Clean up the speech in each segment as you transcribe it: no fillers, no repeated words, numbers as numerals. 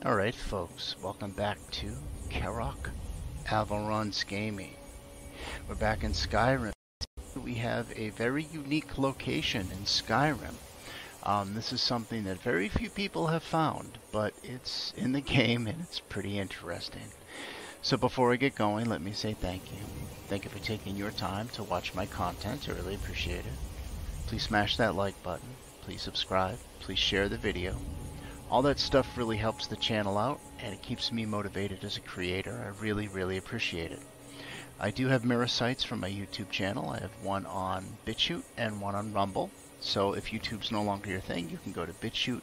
Alright folks, welcome back to Karak Avalon's Gaming. We're back in Skyrim. We have a very unique location in Skyrim. This is something that very few people have found, but it's in the game and it's pretty interesting. So before I get going, let me say thank you. Thank you for taking your time to watch my content. I really appreciate it. Please smash that like button. Please subscribe. Please share the video. All that stuff really helps the channel out, and it keeps me motivated as a creator. I really, really appreciate it. I do have mirror sites for my YouTube channel. I have one on BitChute and one on Rumble. So if YouTube's no longer your thing, you can go to BitChute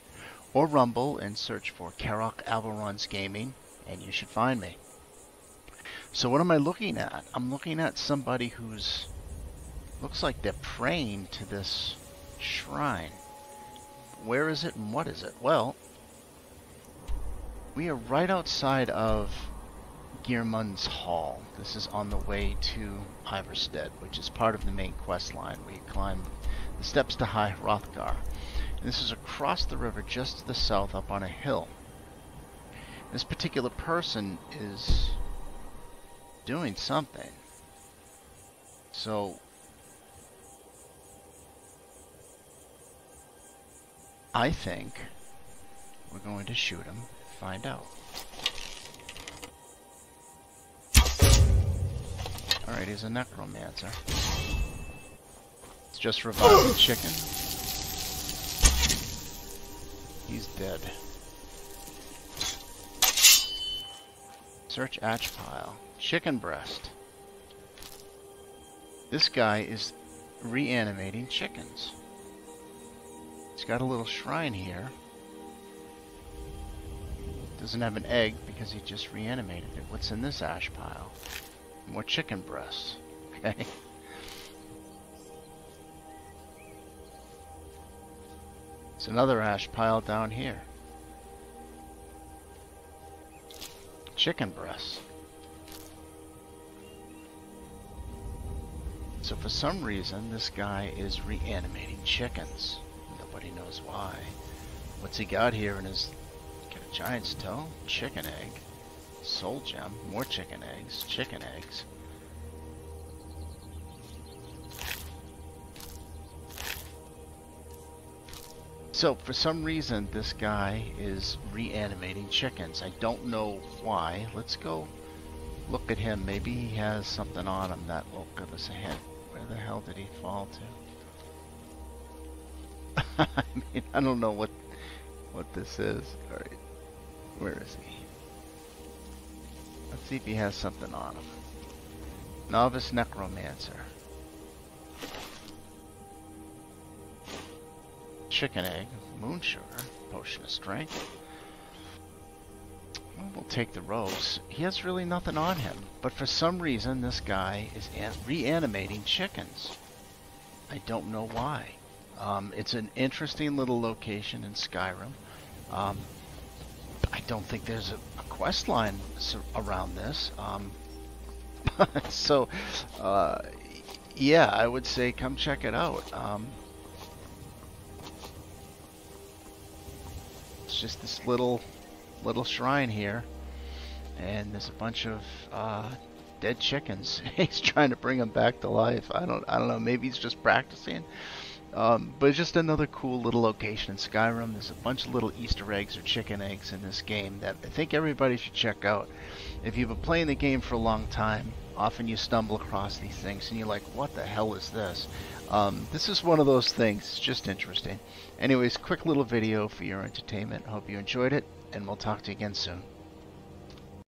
or Rumble and search for Karak Avalon's Gaming, and you should find me. So what am I looking at? I'm looking at somebody who's looks like they're praying to this shrine. Where is it and what is it? Well, we are right outside of Geirmund's Hall. This is on the way to Hiverstead, which is part of the main quest line where you climb the steps to High Hrothgar. And this is across the river just to the south up on a hill. This particular person is doing something. So I think we're going to shoot him and find out. Alright, he's a necromancer. Let's just revive the chicken. He's dead. Search ash pile. Chicken breast. This guy is reanimating chickens. He's got a little shrine here. Doesn't have an egg because he just reanimated it. What's in this ash pile? More chicken breasts. Okay. There's another ash pile down here. Chicken breasts. So for some reason this guy is reanimating chickens. Nobody knows why. What's he got here in his... Got a giant's toe? Chicken egg. Soul gem. More chicken eggs. Chicken eggs. So, for some reason, this guy is reanimating chickens. I don't know why. Let's go look at him. Maybe he has something on him that will give us a hint. Where the hell did he fall to? I mean, I don't know what this is. Alright, where is he? Let's see if he has something on him. Novice necromancer. Chicken egg. Moonsugar. Potion of strength. Well, we'll take the rose. He has really nothing on him. But for some reason, this guy is reanimating chickens. I don't know why. It's an interesting little location in Skyrim. I don't think there's a quest line around this. So, yeah, I would say come check it out. It's just this little shrine here, and there's a bunch of dead chickens. He's trying to bring them back to life. I don't know. Maybe he's just practicing. But it's just another cool little location in Skyrim. There's a bunch of little Easter eggs or chicken eggs in this game that I think everybody should check out. If you've been playing the game for a long time, often you stumble across these things and you're like, what the hell is this? This is one of those things. It's just interesting. Anyways, quick little video for your entertainment. Hope you enjoyed it, and we'll talk to you again soon.